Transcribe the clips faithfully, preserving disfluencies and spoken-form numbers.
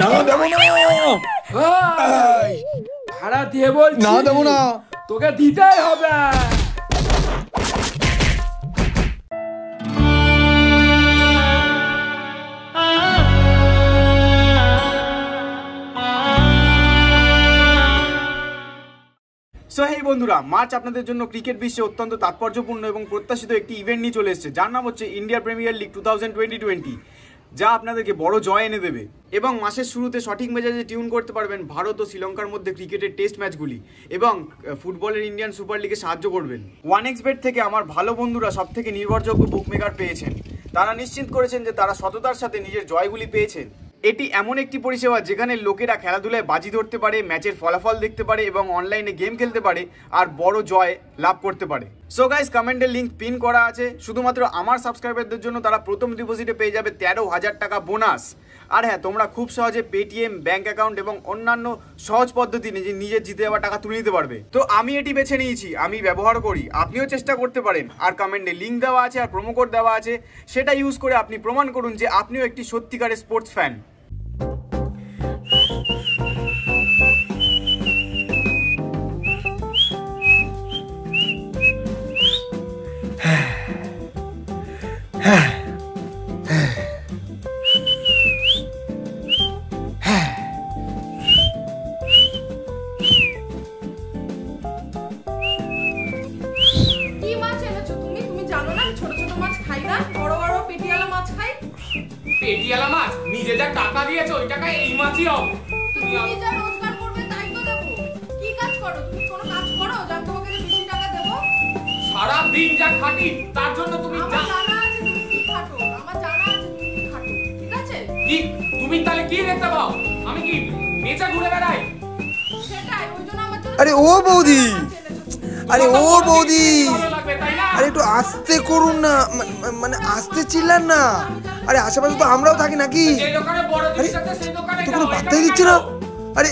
না দেবো না, ভাড়া দিয়ে বলছি না দেবো না, তোকে দিতেই হবে। সো হেই বন্ধুরা, মার্চ আপনাদের জন্য ক্রিকেট বিশ্বে অত্যন্ত তাৎপর্যপূর্ণ এবং প্রত্যাশিত একটি ইভেন্ট নিয়ে চলে এসেছে, যার নাম হচ্ছে India premier league two thousand twenty twenty, যা আপনাদেরকে বড় জয় এনে দেবে এবং মাসের শুরুতে সঠিক মেজাজে টিউন করতে পারবেন ভারত ও শ্রীলঙ্কার মধ্যে ক্রিকেটের টেস্ট ম্যাচগুলি এবং ফুটবলের ইন্ডিয়ান সুপার লিগে সাহায্য করবেন। ওয়ান এক্স বেট থেকে আমার ভালো বন্ধুরা সবথেকে নির্ভরযোগ্য বুকমেকার পেয়েছেন। তারা নিশ্চিত করেছেন যে তারা সততার সাথে নিজের জয়গুলি পেয়েছেন। এটি এমন একটি পরিষেবা যেখানে লোকেরা খেলাধুলায় বাজি ধরতে পারে, ম্যাচের ফলাফল দেখতে পারে এবং অনলাইনে গেম খেলতে পারে আর বড় জয় লাভ করতে পারে। সো গাইস, কমেন্টের লিঙ্ক পিন করা আছে। শুধুমাত্র আমার সাবস্ক্রাইবারদের জন্য তারা প্রথম ডিপোজিটে পেয়ে যাবে তেরো হাজার টাকা বোনাস। আর হ্যাঁ, তোমরা খুব সহজে পেটিএম, ব্যাঙ্ক অ্যাকাউন্ট এবং অন্যান্য সহজ পদ্ধতি নিজে নিজের জিতে যাওয়া টাকা তুলে নিতে পারবে। তো আমি এটি বেছে নিয়েছি, আমি ব্যবহার করি, আপনিও চেষ্টা করতে পারেন। আর কমেন্টে লিঙ্ক দেওয়া আছে আর প্রোমো কোড দেওয়া আছে, সেটা ইউজ করে আপনি প্রমাণ করুন যে আপনিও একটি সত্যিকারের স্পোর্টস ফ্যান। আরে ও বৌদি, আরে ও বৌদি, আরে একটু আস্তে করুন না, মানে আস্তে চিল্লান না। আরে আশেপাশে তো আমরাও থাকি নাকি, তো কোনো বার্তাই দিচ্ছে না। আরে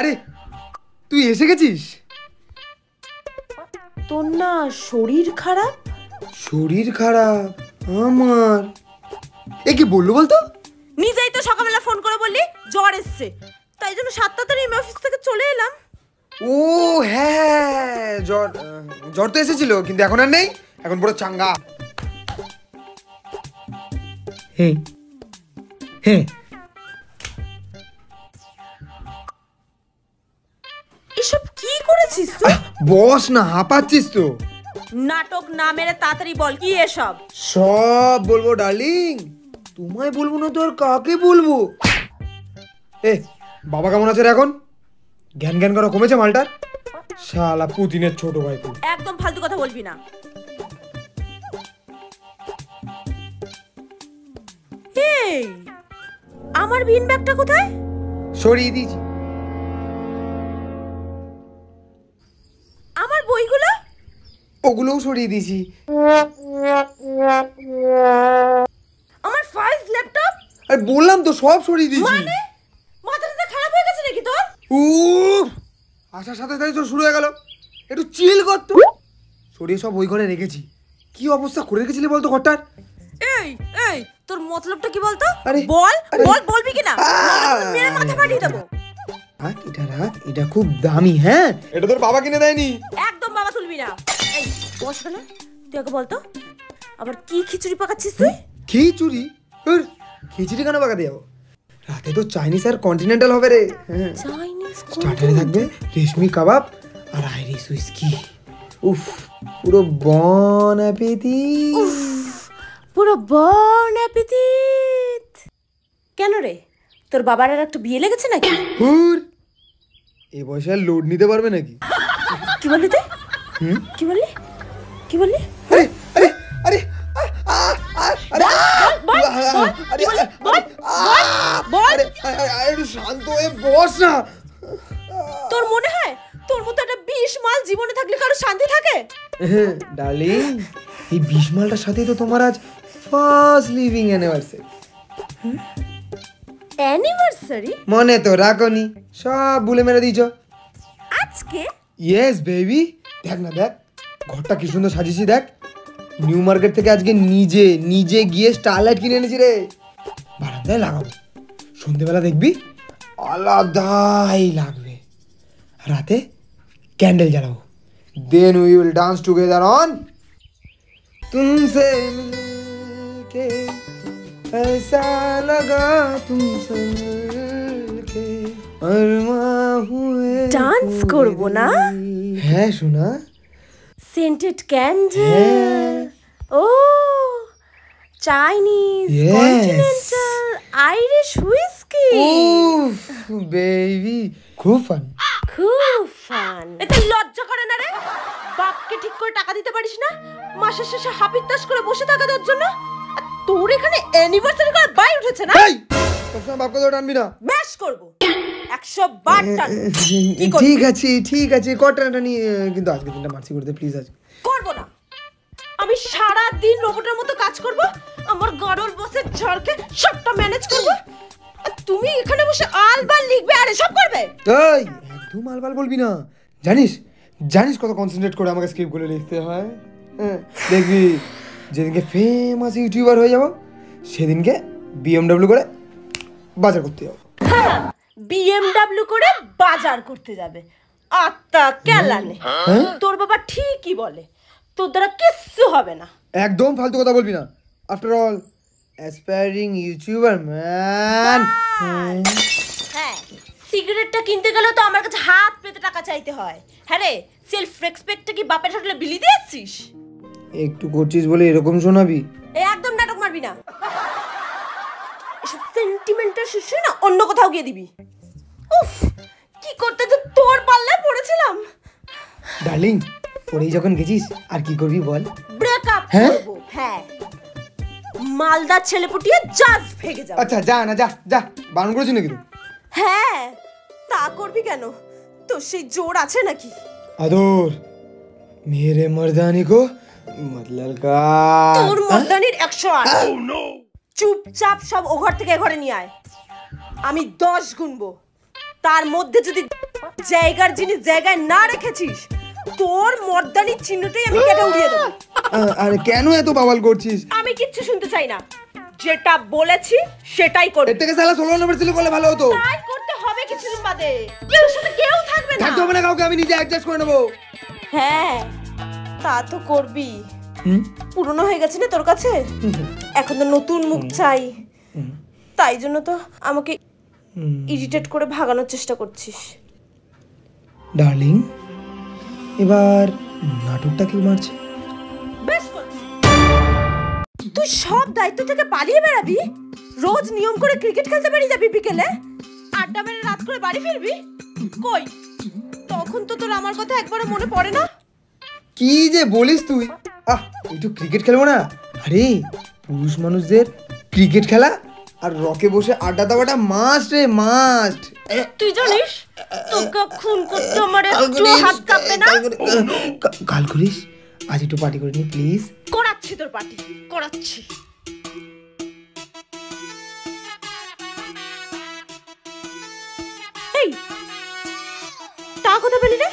আরে তুই এসে গেছিস? তোর না শরীর খারাপ? শরীর খারাপ আমার? এ কি বললো বলতো? নিজেই তো সকালবেলা ফোন করে বললি জ্বর এসছে, তাই জন্য সাতটা তারিখ আমি অফিস থেকে চলে এলাম। ও হ্যাঁ, জ্বর জ্বর তো এসেছিল, কিন্তু এখন আর নেই, এখন পুরো চাঙ্গা। হে হে বস না, হাঁপাচ্ছিস তো? নাটক না মেরে তাড়াতাড়ি বল, কি এসব? সব বলবো ডার্লিং, তোমায় বলবো না তো আর কাকে বলবো? এ বাবা কেমন আছে রে এখন? জ্ঞান জ্ঞান করা কমেছে মালটার? শালা পুতিনের ছোট ভাই। একদম ফালতু কথা বলবি না। এই আমার ভিন ব্যাগটা কোথায়? সরিয়ে দিয়েছি। আমার বইগুলো? ওগুলোও সরিয়ে দিয়েছি। আমার ফাইল, ল্যাপটপ? আরে বললাম তো সব সরিয়ে দিয়েছি। মানে মাথাটা খারাপ হয়ে গেছে নাকি তোর? উফ, আসার সাথে তাই তো শুরু হয়ে গেল। একটু চিল কর তুই। সরিয়ে সব ওই ঘরে রেখেছি। কি অবস্থা করে রেখেছিলি বলতো ঘরটার? এই এই তোর মতলবটা কি বলতো? বল বল, বলবি কি না? মেরে মাথা ফাটিয়ে দেব। আক এটা রাখ, এটা খুব দামি। হ্যাঁ, এটা তোর বাবা কিনে দেয়নি। একদম বাবা তুলবি না। এই বস না, তুই আগে বলতো আবার কি খিচুড়ি পাকাচ্ছিস তুই? খিচুড়ি? তোর খিচুড়ি কেন পাকাতে যাবো? রাতে তো চাইনিজ আর কন্টিনেন্টাল হবে রে। হ্যাঁ, চাইনিজ স্টার্টারে থাকবে রেশমি কাবাব আর আইরিশ হুইস্কি। উফ, পুরো বন অ্যাপেটি, পুরো বন অ্যাপেটিট। কেন রে, তোর বাবার আর একটা বিয়ে লেগেছে নাকি? হুর, এই বয়সে আর লোড নিতে পারবে নাকি? কি বললি তুই? হুম, কি বললি? কি বললি? আরে আরে আরে আরে আরে আরে বল, আরে শান্ত হয়ে বস না। তোর মনে হয় তোর মতো একটা বিষ মাল জীবনে থাকলে কারো শান্তি থাকে? ডার্লিং, এই বিষ মালটার সাথেই তো তোমার আজ ফার্স্ট লিভিং অ্যানিভার্সারি। অ্যানিভার্সারি মনে তো রাখোনি, সব ভুলে মেরে দিয়েছো আজকে। ইয়েস বেবি, দেখ না দেখ ঘরটা কি সুন্দর সাজিয়েছি। দেখ, নিউ মার্কেট থেকে আজকে নিজে নিজে গিয়ে স্টারলাইট কিনে এনেছি রে। বারান্দায় লাগাবো, সন্ধ্যেবেলা দেখবি আলাদাই লাগবে। রাতে ক্যান্ডেল জ্বালাবো। Then we will dance together on তুমসে মিলকে ऐसा लगा तुमसे मिलके अरमा हुए। ডান্স করব না? হ্যাঁ শোনা, সেন্টেড ক্যান্ডেল, ও চাইনিজ কন্টিনেন্টাল, আইরিশ হুইস্কি। উফ বেবি, খুব ফান, খুব ফান। এটা লজ্জা করে না রে? বাপকে ঠিক করে টাকা দিতে পারিস না, মাসের শেষে হাপিত তাস করে বসে থাকা তোর জন্য। আর তোর এখানে অ্যানিভার্সারি করার বাই উঠেছে না? এই তোর বাপকে ধরে টানবি না, ম্যাশ করব একশো বার টান। ঠিক আছে ঠিক আছে, কটাটা নিয়ে কিন্তু আজকে দিনটা মারছি করতে প্লিজ। আজ করব না আমি, সারা দিন রোবটের মতো কাজ করব। আমার গড়ল বসে ঝড়কে সবটা ম্যানেজ করব। আর তুমি এখানে বসে আলবাল লিখবে আর সব করবে? এই একদম আলবাল বলবি না। জানিস জানিস কত কনসেন্ট্রেট করে আমাকে স্ক্রিপ্টগুলো লিখতে হয়। হ্যাঁ, দেখবি যেদিনকে ফেমাস ইউটিউবার হয়ে যাব সেদিনকে বিএমডব্লিউ করে বাজার করতে যাবো। হ্যাঁ, বিএমডব্লিউ করে বাজার করতে যাবে। আত্মা কেলানে, তোর বাবা ঠিকই বলে, তোর দ্বারা কিচ্ছু হবে না। একদম ফালতু কথা বলবি না। After all aspiring YouTuber man. হ্যাঁ, সিগারেটটা কিনতে গেলেও তো আমার কাছে হাত পেতে টাকা চাইতে হয়। হ্যাঁ রে, সেলফ রেসপেক্টটা কি বাপের হোটেলে বিলি দিয়েছিস? একটু করছিস বলে এরকম শোনাবি? একদম নাটক মারবি না। এসব সেন্টিমেন্টাল শিশু না, অন্য কোথাও গিয়ে দিবি। উফ, কি করতে যে তোর পাল্লায় পড়েছিলাম। ডার্লিং, পরেই যখন গেছিস আর কি করবি বল? ব্রেকআপ করব। হ্যাঁ, মালদা ছেলেপুটিয়ে জাজ ভেগে যাবে। আচ্ছা যা না, যা যা। বারণ করেছি নাকি তুই? হ্যাঁ, তা করবি কেন? তোর সেই জোর আছে নাকি? আদর মেরে মর্দানি কো মতলব কা তোর মর্দানির একশো আট। ও নো, চুপচাপ সব ও ঘর থেকে ঘরে নিয়ে আয়। আমি দশ গুনবো, তার মধ্যে যদি জায়গার জিনিস জায়গায় না রেখেছিস তোর মর্দানির চিহ্নটাই আমি কেটে উড়িয়ে দেব। আরে কেন এত বাওয়াল করছিস? আমি কিচ্ছু শুনতে চাই না, যেটা বলেছি সেটাই করবি। এর থেকে শালা ষোলো নম্বর ছিল বলে ভালো হতো। তাই করতে হবে কিছুদিন বাদে। কেউ সাথে কেউ থাকবে না। থাকতে হবে না কাউকে, আমি নিজে অ্যাডজাস্ট করে নেব। হ্যাঁ, তা তো করবি। পুরনো হয়ে গেছে না তোর কাছে, এখন তো নতুন মুখ চাই। তাই জন্য তো আমাকে ইরিটেট করে ভাগানোর চেষ্টা করছিস। ডার্লিং, এবার নাটকটা কি মারছে? তুই সব দায়িত্ব থেকে পালিয়ে বেড়াবি? রোজ নিয়ম করে ক্রিকেট খেলতে বাড়ি যাবি, বিকেলে আড্ডা মেরে রাত করে বাড়ি ফিরবি। কই তখন তো তোর আমার কথা একবারও মনে পড়ে না। কি যে বলিস তুই, আহ একটু ক্রিকেট খেলবো না? আরে পুরুষ মানুষদের ক্রিকেট খেলা আর রকে বসে আড্ডা দেওয়াটা মাস্ট রে মাস্ট। তুই জানিস তোকে খুন করতে আমার একটু হাত কাঁপে না? কাল করিস, আজ একটু পার্টি করে নি প্লিজ। করাচ্ছি তোর পার্টি, করাচ্ছি। এই তা কথা বলি রে,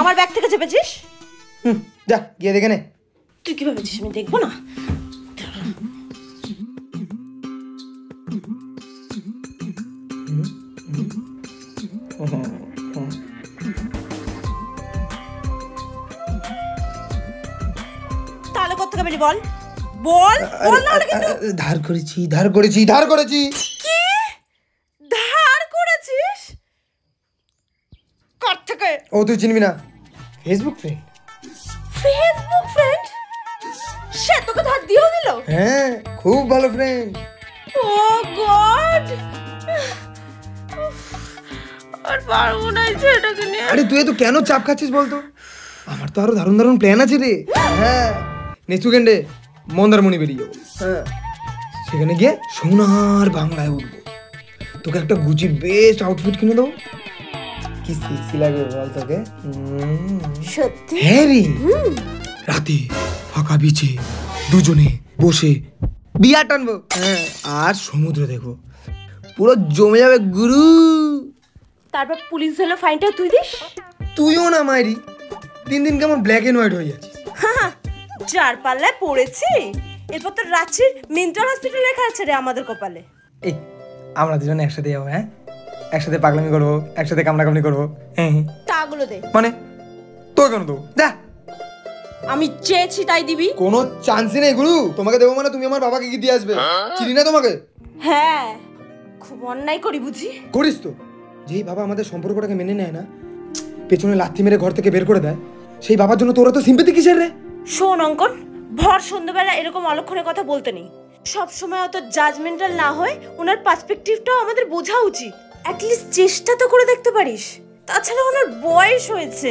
আমার ব্যাগ থেকে চেপেছিস? হুম, যা গিয়ে দেখে নে। তুই কি ভাবছিস আমি দেখবো না? তাহলে কত টাকা পেলি বল বল বল না। কিন্তু ধার করেছি ধার করেছি ধার করেছি। কি ধার করেছিস? কত টাকা? ও তুই চিনবি না, ফেসবুক ফ্রেন্ড। Facebook friend? সে তোকে ধার দিও দিল? হ্যাঁ, খুব ভালো ফ্রেন্ড। ও গড, আর পারব না এটাকে নিয়ে। আরে তুই তো কেন চাপ খাচ্ছিস বল তো? আমার তো আরো দারুণ দারুণ প্ল্যান আছে রে। হ্যাঁ, নেক্সট উইকেন্ডে মন্দারমণি বেরিয়ে যাবো। হ্যাঁ, সেখানে গিয়ে সোনার বাংলায় উঠবো, তোকে একটা গুচি বেস্ট আউটফিট কিনে দেবো। কি সেক্সি লাগবে বল তোকে? সত্যি? হ্যাঁ রে, রাতে ফাঁকা বিচে দুজনে বসে বিয়া টানবো। হ্যাঁ, আর সমুদ্র দেখবো, পুরো জমে যাবে গুরু। তারপর পুলিশ ধরলে ফাইনটা তুই দিস? তুইও না মাইরি, তিন দিন কেমন ব্ল্যাক এন্ড হোয়াইট হয়ে যাচ্ছে। চার পাল্লায় পড়েছি। এরপর তো রাঁচির মিন্টন হসপিটাল লেখা আছে রে আমাদের কপালে। এই আমরা দুজন একসাথে যাবো। হ্যাঁ, একসাথে পাগলামি করবো, একসাথে কামড়াকামড়ি করবো। হ্যাঁ, টাগুলো দে। মানে তোর কেন দেবো? দেখ, আমি চেয়েছি তাই দিবি? কোনো চান্সই নেই গুরু। তোমাকে দেবো মানে তুমি আমার বাবাকে কি দিয়ে আসবে? চিনি না তোমাকে? হ্যাঁ, খুব অন্যায় করি বুঝি। করিস তো। যেই বাবা আমাদের সম্পর্কটাকে মেনে নেয় না, পেছনে লাথি মেরে ঘর থেকে বের করে দেয়, সেই বাবার জন্য তোরা তো সিম্পেথি কিসের রে? শোন অঙ্কন, ভর সন্ধ্যাবেলা এরকম অলক্ষণের কথা বলতে নেই। সবসময় অত জাজমেন্টাল না হয়, ওনার পার্সপেক্টিভটাও আমাদের বোঝা উচিত। অ্যাটলিস্ট চেষ্টা তো করে দেখতে পারিস। তাছাড়া ওনার বয়স হয়েছে।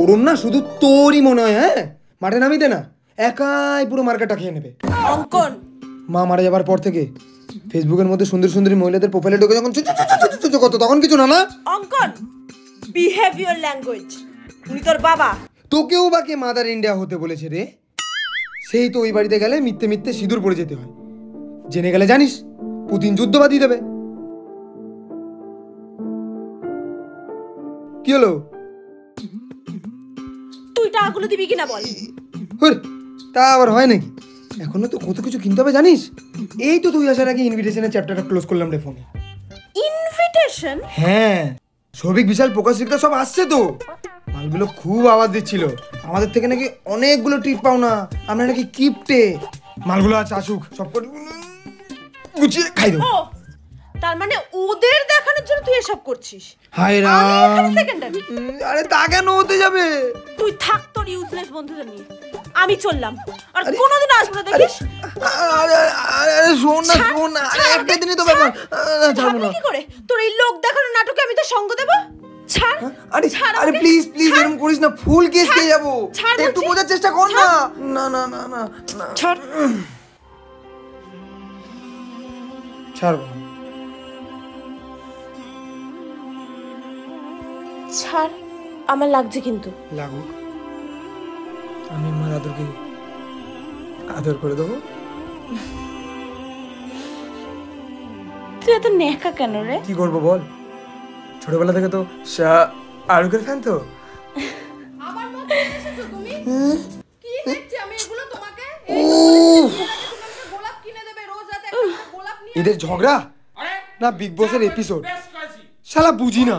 ওরম না শুধু তোরই মনে হয়। হ্যাঁ, মাঠে নামিতে না, একাই পুরো মার্কেটটা খেয়ে নেবে। অঙ্কন, মা মারা যাবার পর থেকে ফেসবুকের মধ্যে সুন্দর সুন্দরী মহিলাদের প্রোফাইলে ঢুকে যখন চুচু করতো তখন কিছু না না। অঙ্কন, বিহেভিয়ার ল্যাঙ্গুয়েজ। উনি তোর বাবা, তোকেও বাকি মাদার ইন্ডিয়া হতে বলেছে রে। সেই তো ওই বাড়িতে গেলে মিথ্যে মিথ্যে সিঁদুর পড়ে যেতে হয়। জেনে গেলে জানিস পুতিন যুদ্ধ বাঁধিয়ে দেবে। কি হলো? তুই টাকাগুলো দিবি কিনা বল? তা আবার হয় নাকি? এখনো তো কত কিছু কিনতে হবে জানিস। এই তো তুই আসার আগে ইনভিটেশনের চ্যাপ্টারটা ক্লোজ করলাম রে ফোনে। ইনভিটেশন? হ্যাঁ, সৌভিক, বিশাল, প্রকাশিকরা সব আসছে তো। মালগুলো খুব আওয়াজ দিচ্ছিল, আমাদের থেকে নাকি অনেকগুলো টিপ পাও না, আমরা নাকি কিপটে। মালগুলো আজ আসুক, সব করে গুছিয়ে খাই দেবো। তার মানে ওদের দেখানোর জন্য তুই এসব করছিস? হায় রা, আমি সেকেন্ডারি। আরে তা কেন হতে যাবে? তুই থাক তোর ইউজলেস বন্ধুদের নিয়ে, আমি চললাম। আর কোনোদিন আসবো না দেখিস। আরে আরে শোন না শোন না, একটা দিনই তো ব্যাপার। ছাড়বো না। কি করে তোর এই লোক দেখানোর নাটকে আমি তো সঙ্গ দেব? ছাড়। আরে আরে প্লিজ প্লিজ এরকম করিস না, ফুল কেস খেয়ে যাবো। একটু বোঝার চেষ্টা কর না। না না না না না, ছাড়। ছাড়বো না। ছাড়, আমার লাগছে। কিন্তু লাগুক, আমি আমার আদরকে আদর করে দেবো। তুই এত নেকা কেন রে? কি করবো বল, ছোটবেলা থেকে তো আরুকের ফ্যান তো। এদের ঝগড়া না বিগ বসের এপিসোড, শালা বুঝি না।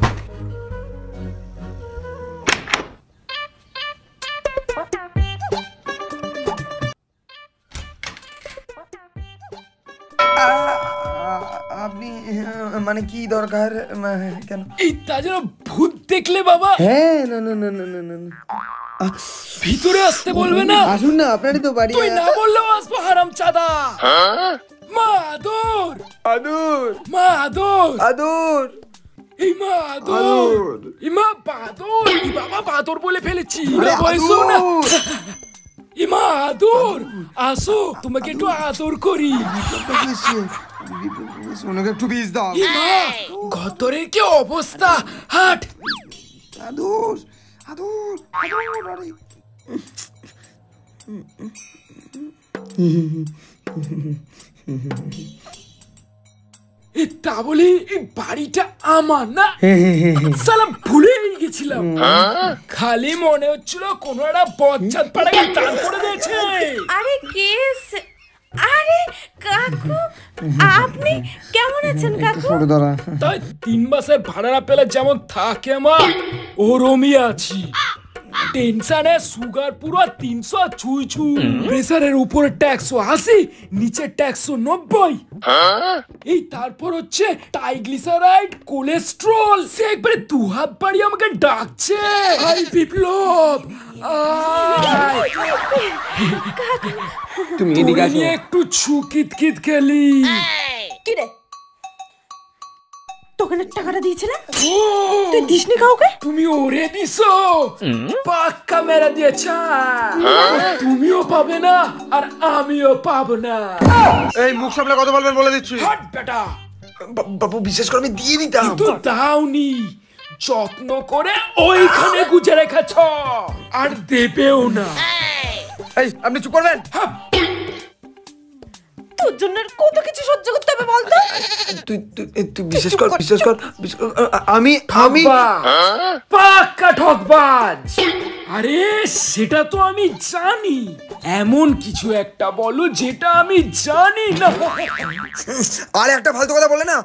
আপনি মানে কি দরকার কেন এই তাজা ভূত দেখলে বাবা হ্যাঁ না না না না না ভিতরে আসতে বলবে না আসুন না আপনারই তো বাড়ি তুই না বললেও আসবো হারামজাদা হ্যাঁ মাদুর আদুর মাদুর আদুর এই মাদুর ইমা বাদুর বাবা বাদুর বলে ফেলেছি না বলছো না ইমা আদুর আসো তোমাকে একটু আদর করি ওনাকে একটু বিষ দাও ঘতরের কি অবস্থা হাট আদুর আদুর আদুর আরে এটা বলি এই বাড়িটা আমার না সালা ভুলে গেছিলাম খালি মনে হচ্ছিল কোনো একটা বজ্জাত পাড়াকে টান করে দিয়েছে আরে কেস আরে কাকু আপনি কেমন আছেন কাকু তাই তিন মাসের ভাড়া পেলে যেমন থাকে মা ওরমই আছি টেনশনে সুগার পুরো তিনশো ছুঁই ছুঁ প্রেসারের উপরে ট্যাক্সও আশি নিচে ট্যাক্সও নব্বই এই তারপর হচ্ছে ট্রাইগ্লিসারাইড কোলেস্ট্রল সে একবারে দু হাত বাড়িয়ে আমাকে ডাকছে আই বিপ্লব তুমি এদিকে আসো একটু ছুকিতকিত খেলি কি রে তোকে টাকাটা দিয়েছিল তুই দিসনি কাউকে তুমি ওরে দিছো পাক্কা মেরা দিয়েছ তুমিও পাবে না আর আমিও পাবো না এই মুখ সামলে কথা বলবেন বলে দিচ্ছি হাট বেটা বাবু বিশেষ করে আমি দিয়ে দিতাম কিন্তু দাওনি যত্ন করে ওইখানে গুজে রেখেছ আর দেবেও না এই আপনি চুপ করবেন তোর জন্য কত কিছু সহ্য করতে হবে বল তো তুই তুই বিশেষ কর বিশেষ কর আমি আমি পাক্কা ঠকবাজ আরে সেটা তো আমি জানি এমন কিছু একটা বলো যেটা আমি জানি না আর একটা ফালতু কথা বলে না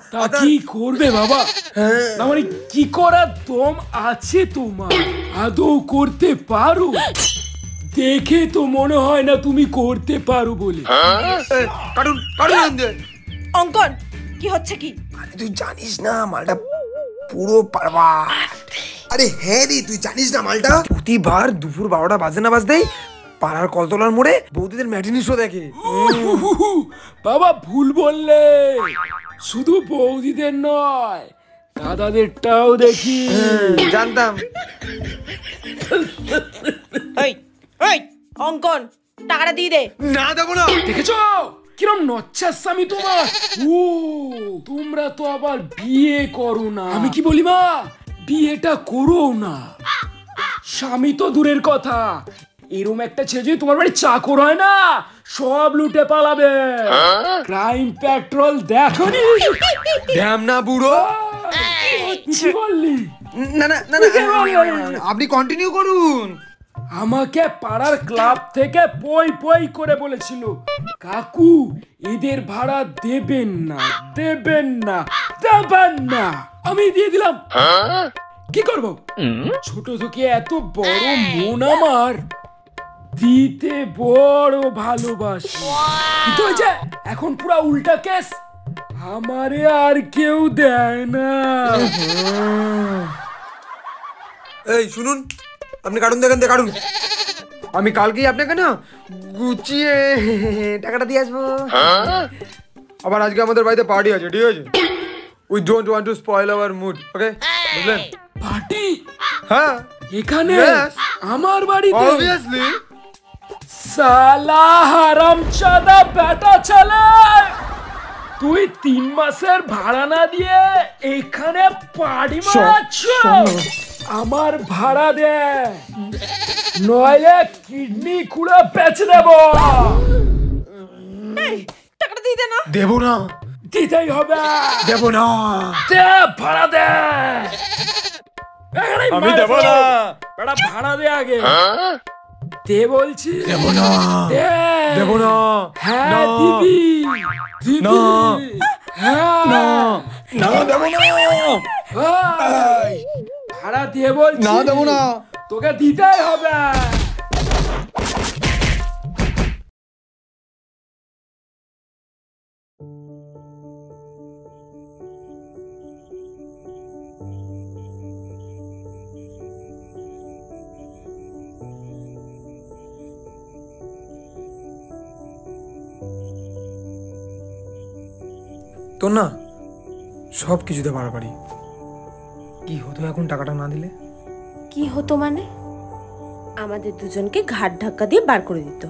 কি করবে বাবা আমার কি করার দম আছে তোমার আদৌ করতে পারো দেখে তো মনে হয় না তুমি করতে পারো বলে কারণ কারণ অঙ্কন কি হচ্ছে কি আরে তুই জানিস না মালটা পুরো পারবা আরে হ্যাঁ রে তুই জানিস না মালটা প্রতিবার দুপুর বারোটা বাজে না বাজতেই পাড়ার কলতলার মোড়ে বৌদিদের ম্যাটিনি শো দেখে বাবা ভুল বললে শুধু বৌদিদের নয় দাদাদেরটাও দেখি জানতাম এই অঙ্কন টাকাটা দিয়ে দে না দেবো না দেখেছো কিরম নচ্ছাস আমি তোমার ও তোমরা তো আবার বিয়ে করো না আমি কি বলি মা বিয়েটা করো না স্বামী তো দূরের কথা এরম একটা ছেলে যদি তোমার বাড়ি চাকর হয় না সব লুটে পালাবে ক্রাইম পেট্রোল দেখনি ড্যাম না বুড়ো কি বললি না না না আপনি কন্টিনিউ করুন আমাকে পাড়ার ক্লাব থেকে পই পই করে বলেছিল কাকু এদের ভাড়া দেবেন না দেবেন না দেবেন না আমি দিয়ে দিলাম কি করব ছোট থেকে এত বড় মন আমার দিতে বড় ভালোবাসি কিন্তু ওই যে এখন পুরা উল্টা কেস আমারে আর কেউ দেয় না এই শুনুন আপনি কাটুন দেখেন দে কাটুন আমি কালকেই আপনাকে না গুছিয়ে টাকাটা দিয়ে আসবো আবার আজকে আমাদের বাড়িতে পার্টি আছে ঠিক আছে we don't want to spoil our mood okay বুঝলেন পার্টি হ্যাঁ এখানে আমার বাড়িতে অবভিয়াসলি সালা হারামজাদা ব্যাটা চালা তুই তিন মাসের ভাড়া না দিয়ে এখানে পার্টি মারাচ্ছ আমার ভাড়া দে নয়লে কিডনি খুঁড়ে বেঁচে দেব টাকাটা দিয়ে দে না দেব না দিতেই হবে দেব না দে ভাড়া দে আমি দেব না বেটা ভাড়া দে আগে দে বলছি দেব না দে দেব না হ্যাঁ দিবি দিবি হ্যাঁ না ভাড়া দিয়ে বলছি না দেবো না, তোকে দিতেই হবে। তোর না সব কিছুতে বাড়াবাড়ি, কি হতো এখন টাকাটা না দিলে? কি হতো মানে আমাদের দুজনকে ঘাট ধাক্কা দিয়ে বার করে দিত।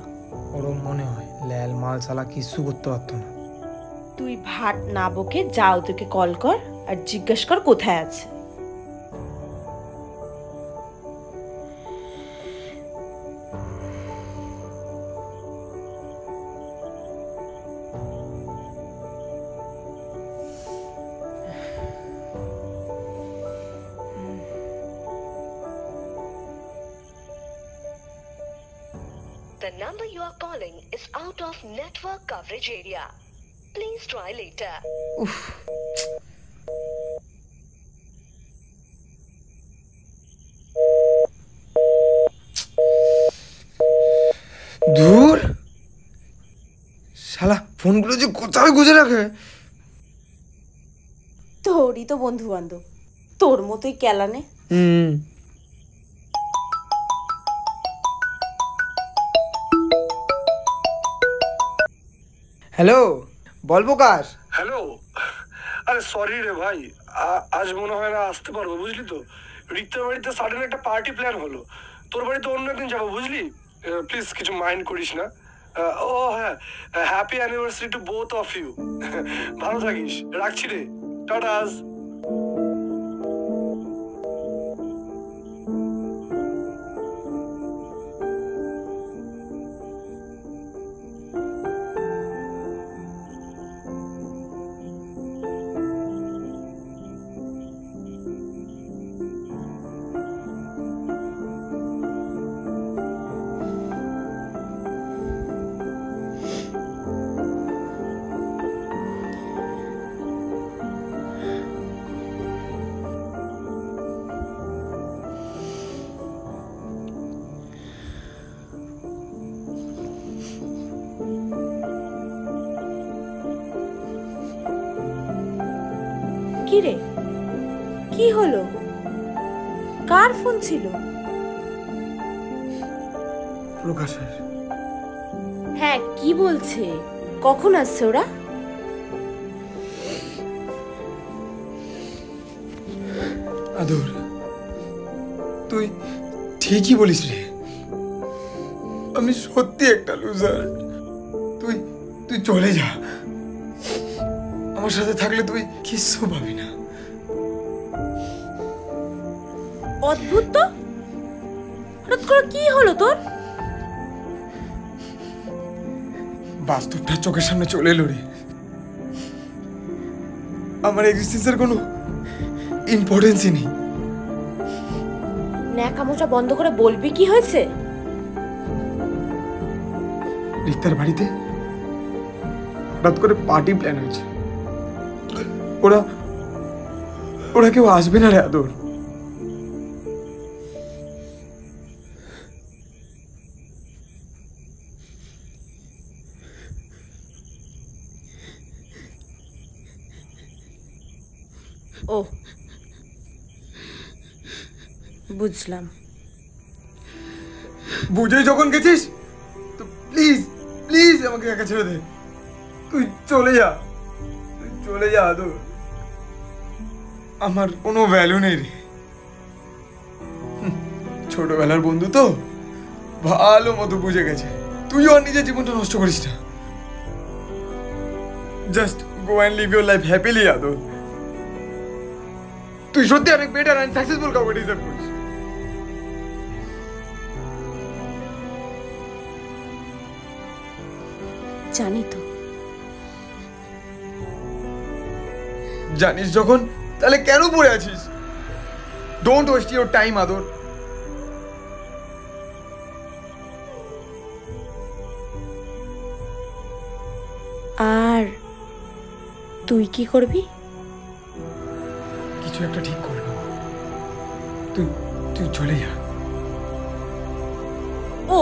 ওরম মনে হয় লাল মাল শালা কিছু করতে পারতো না। তুই ভাট না বকে যাও, তোকে কল কর আর জিজ্ঞেস কর কোথায় আছে। The number you are calling is out of network coverage area. Please try later. Oof. Dur. Shala phone gulo je kothay guje rakhe. Tori to bondhu bando. Tor motoi kelane. Hmm. Hello বল Prakash. Hello, আরে sorry রে ভাই, আজ মনে হয় না আসতে পারবো বুঝলি তো। রিক্তার বাড়িতে সাডেন একটা পার্টি প্ল্যান হলো, তোর বাড়িতে অন্য একদিন যাবো বুঝলি, প্লিজ কিছু মাইন্ড করিস না। ও হ্যাঁ, happy anniversary to both of you, ভালো থাকিস, রাখছি রে, টাটা। কিরে কি হলো? কার ফোন ছিল? প্রকাশের। হ্যাঁ, কি বলছে? কখন আসছে ওরা? আদর, তুই ঠিকই বলিস রে, আমি সত্যি একটা লুজার। তুই তুই চলে যা, আমার সাথে থাকলে তুই কিছু পাবি না। অদ্ভুত, তো হঠাৎ করে কি হলো তোর? বাস্তবটা চোখের সামনে চলে এলো রে। আমার এক্সিস্টেন্সের কোনো ইম্পর্টেন্সই নেই। ন্যাকামোটা বন্ধ করে বলবি কি হয়েছে? রিক্তার বাড়িতে হঠাৎ করে পার্টি প্ল্যান হয়েছে, ওরা ওরা কেউ আসবে না রে আদর। ও বুঝলাম, বুঝেই যখন গেছিস তো প্লিজ প্লিজ আমাকে একা ছেড়ে দে, তুই চলে যা, তুই চলে যা আদর, আমার কোনো ভ্যালু নেই রে। ছোটবেলার বন্ধু তো ভালো মতো বুঝে গেছে, তুই আর নিজের জীবনটা নষ্ট করিস না, just go and live your life happily Adar. তুই সত্যি অনেক বেটার অ্যান্ড সাকসেসফুল কাউকে ডিজার্ভ করিস। জানি তো, জানিস যখন তাহলে কেন পড়ে আছিস? ডোন্ট ওয়েস্ট ইউর টাইম আদর। আর তুই কি করবি? কিছু একটা ঠিক করে নেব। তুই তুই চলে যা। ও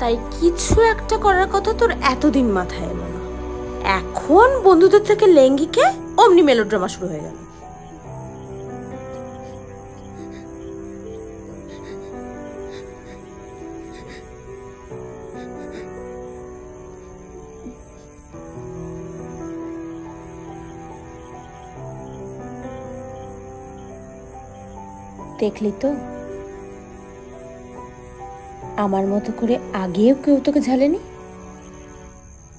তাই কিছু একটা করার কথা তোর এতদিন মাথায় এলো না, এখন বন্ধুদের থেকে লেঙ্গিকে অমনি মেলোড্রামা শুরু হয়ে গেল। দেখলি তো, আমার মতো করে আগেও কেউ তোকে ঝালেনি,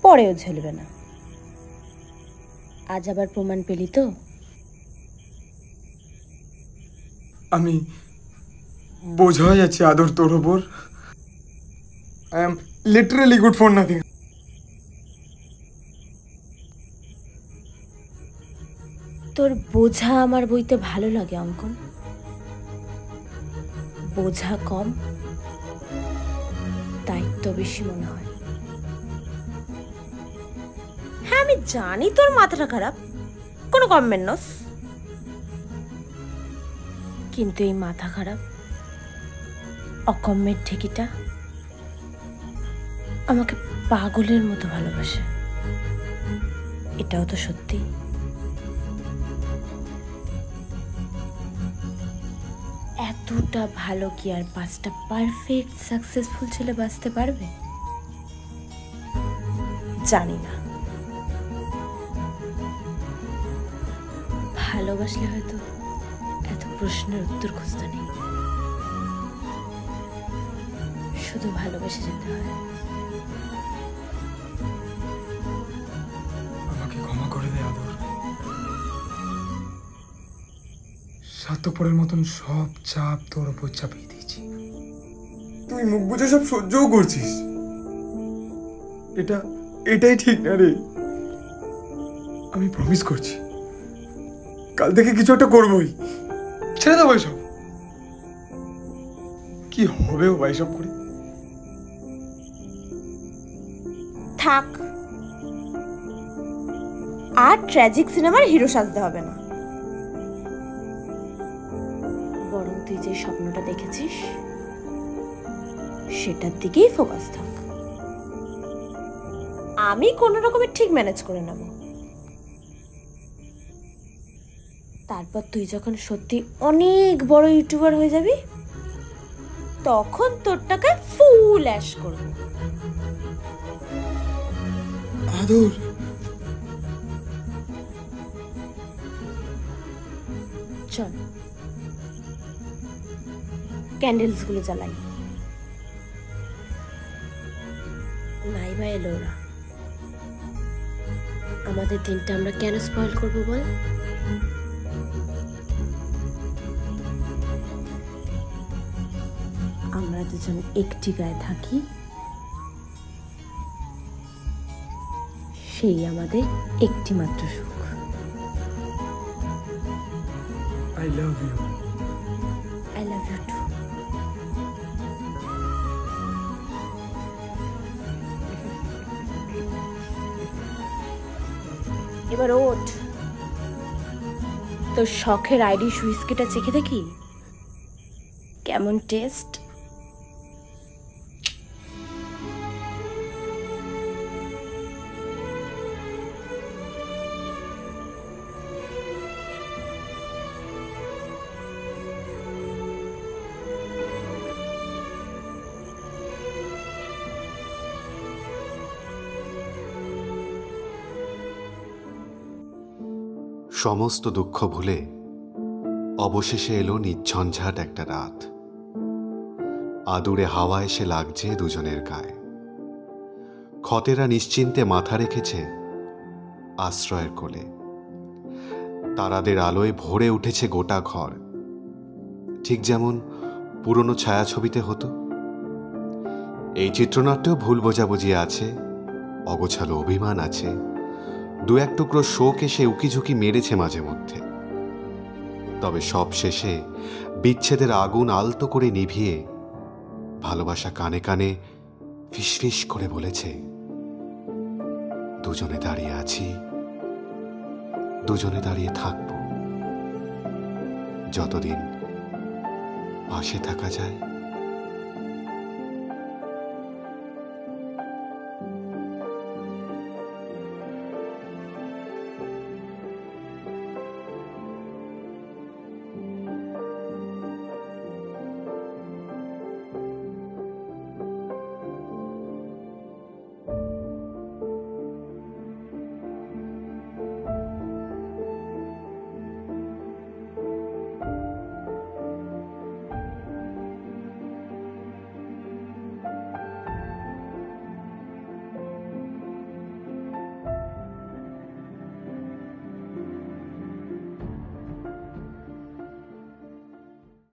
পরেও ঝালবে না। আজ আবার প্রমাণ পেলি তো। আমি বোঝা যাচ্ছে আদর তোর ওপর। I am literally good for nothing. তোর বোঝা আমার বইতে ভালো লাগে অঙ্কন, বোঝা কম দায়িত্ব বেশি মনে হয়। হ্যাঁ আমি জানি তোর মাথাটা খারাপ, কোনো কমেন্ট নস, কিন্তু এই মাথা খারাপ অকম্মের ঠেকিটা আমাকে পাগলের মতো ভালোবাসে, এটাও তো সত্যি। এতটা ভালো কি আর পাঁচটা পারফেক্ট সাকসেসফুল ছেলে বাঁচতে পারবে? জানি না, ভালোবাসলে হয়তো এত প্রশ্নের উত্তর খুঁজতে নেই, শুধু ভালোবেসে যেতে হয়। আমাকে ক্ষমা করে দে আদর, স্বার্থপরের মতন সব চাপ তোর উপর চাপিয়ে দিয়েছি, তুই মুখ বুঝে সব সহ্যও করছিস। এটা এটাই ঠিক না রে। আমি প্রমিস করছি কাল থেকে কিছু একটা করবই, ছেড়ে দেবো এসব। কি হবে ও ভাই সব করে? থাক, আর ট্র্যাজিক সিনেমার হিরো সাজতে হবে না, বরং তুই যে স্বপ্নটা দেখেছিস সেটার দিকেই ফোকাস থাক। আমি কোনো রকমের ঠিক ম্যানেজ করে নেব। তারপর তুই যখন সত্যি অনেক বড় ইউটিউবার হয়ে যাবি তখন তোর টাকা ফুল অ্যাশ করবো। আদর চল ক্যান্ডেলস গুলো জ্বালাই, নাই বা এলো ওরা, আমাদের দিনটা আমরা কেন স্পয়েল করবো বল? আমরা দুজন একটি গায়ে থাকি, সেই আমাদের একটি মাত্র সুখ। I love you. I love you too. এবার ওঠ, তোর শখের আইডি সুইস্কিটা চেখে দেখি কেমন টেস্ট। সমস্ত দুঃখ ভুলে অবশেষে এলো নিঝঞ্ঝাট একটা রাত। আদুরে হাওয়া এসে লাগছে দুজনের গায়ে, ক্ষতেরা নিশ্চিন্তে মাথা রেখেছে আশ্রয়ের কোলে, তারাদের আলোয় ভরে উঠেছে গোটা ঘর, ঠিক যেমন পুরনো ছায়াছবিতে হতো। এই চিত্রনাট্যেও ভুল বোঝাবুঝি আছে, অগোছালো অভিমান আছে, দু এক টুকরো শোক এসে উকিঝুঁকি মেরেছে মাঝে মধ্যে, তবে সব শেষে বিচ্ছেদের আগুন আলতো করে নিভিয়ে ভালোবাসা কানে কানে ফিসফিস করে বলেছে, দুজনে দাঁড়িয়ে আছি, দুজনে দাঁড়িয়ে থাকবো। যতদিন পাশে থাকা যায়।